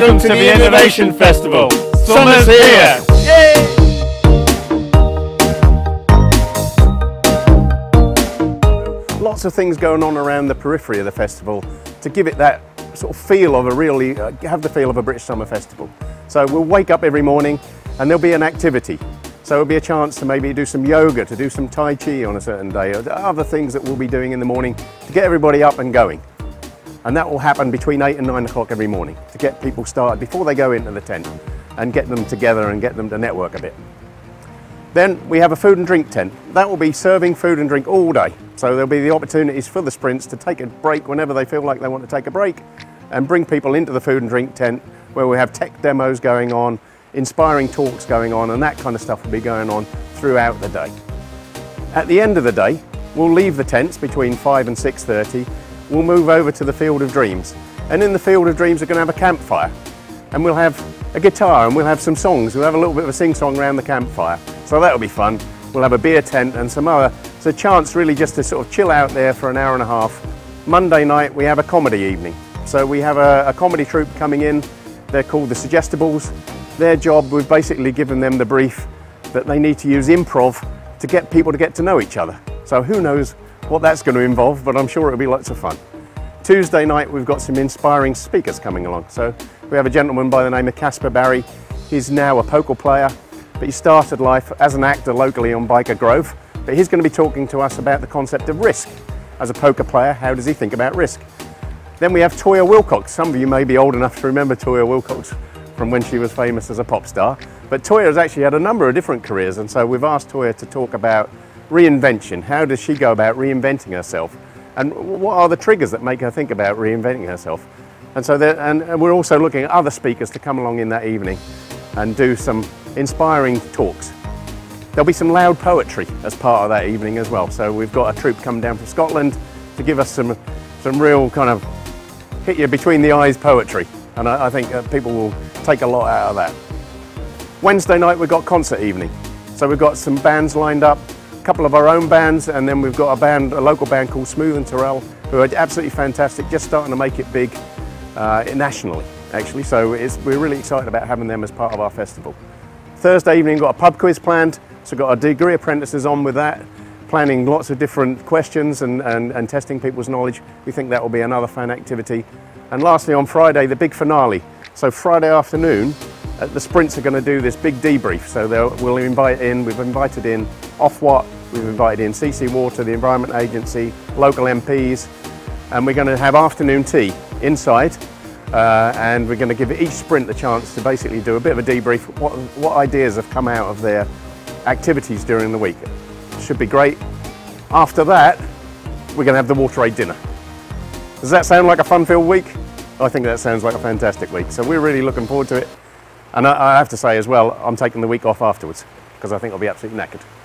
welcome to the Innovation Festival. Summer's here! Yay! Lots of things going on around the periphery of the festival to give it that sort of feel of a really, have the feel of a British Summer Festival. So we'll wake up every morning and there'll be an activity. So it'll be a chance to maybe do some yoga, to do some Tai Chi on a certain day, or other things that we'll be doing in the morning to get everybody up and going. And that will happen between 8 and 9 o'clock every morning to get people started before they go into the tent and get them together and get them to network a bit. Then we have a food and drink tent. That will be serving food and drink all day. So there'll be the opportunities for the sprints to take a break whenever they feel like they want to take a break and bring people into the food and drink tent where we have tech demos going on, inspiring talks going on, and that kind of stuff will be going on throughout the day. At the end of the day, we'll leave the tents between 5 and 6:30. We'll move over to the Field of Dreams. And in the Field of Dreams, we're going to have a campfire. And we'll have a guitar and we'll have some songs. We'll have a little bit of a sing-song around the campfire. So that'll be fun. We'll have a beer tent and some other. It's a chance really just to sort of chill out there for an hour and a half. Monday night, we have a comedy evening. So we have a comedy troupe coming in. They're called the Suggestibles. Their job, we've basically given them the brief that they need to use improv to get people to get to know each other. So who knows what that's going to involve, but I'm sure it'll be lots of fun. Tuesday night, we've got some inspiring speakers coming along. So we have a gentleman by the name of Caspar Barry. He's now a poker player, but he started life as an actor locally on Biker Grove. But he's going to be talking to us about the concept of risk. As a poker player, how does he think about risk? Then we have Toyah Willcox. Some of you may be old enough to remember Toyah Willcox from when she was famous as a pop star. But Toyah has actually had a number of different careers, and so we've asked Toyah to talk about reinvention. How does she go about reinventing herself? And what are the triggers that make her think about reinventing herself? And so we're also looking at other speakers to come along in that evening and do some inspiring talks. There'll be some loud poetry as part of that evening as well. So we've got a troupe coming down from Scotland to give us some real kind of hit you between the eyes poetry. And I think people will take a lot out of that. Wednesday night, we've got concert evening. So we've got some bands lined up, a couple of our own bands, and then we've got a local band called Smooth and Terrell, who are absolutely fantastic, just starting to make it big nationally, actually. So we're really excited about having them as part of our festival. Thursday evening, we've got a pub quiz planned, so we've got our degree apprentices on with that, planning lots of different questions and testing people's knowledge. We think that will be another fun activity. And lastly, on Friday, the big finale. So Friday afternoon, the sprints are going to do this big debrief. So we've invited in Offwat, we've invited in CC Water, the Environment Agency, local MPs, and we're going to have afternoon tea inside. And we're going to give each sprint the chance to basically do a bit of a debrief, what ideas have come out of their activities during the week. It should be great. After that, we're going to have the WaterAid dinner. Does that sound like a fun-filled week? I think that sounds like a fantastic week. So we're really looking forward to it. And I have to say as well, I'm taking the week off afterwards because I think I'll be absolutely knackered.